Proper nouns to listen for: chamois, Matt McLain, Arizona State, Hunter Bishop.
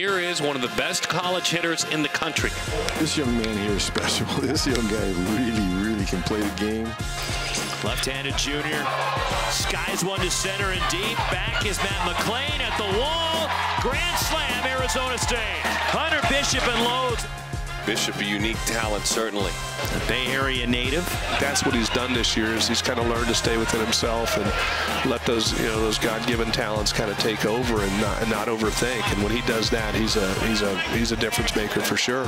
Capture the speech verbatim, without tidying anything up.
Here is one of the best college hitters in the country. This young man here is special. This young guy really, really can play the game. Left-handed junior. Skies one to center and deep. Back is Matt McLain at the wall. Grand slam, Arizona State. Hunter Bishop and loads. Bishop, a unique talent, certainly. A Bay Area native. That's what he's done this year, is he's kind of learned to stay within himself and let those, you know, those God-given talents kind of take over and not, and not overthink. And when he does that, he's a, he's a, he's a difference maker for sure.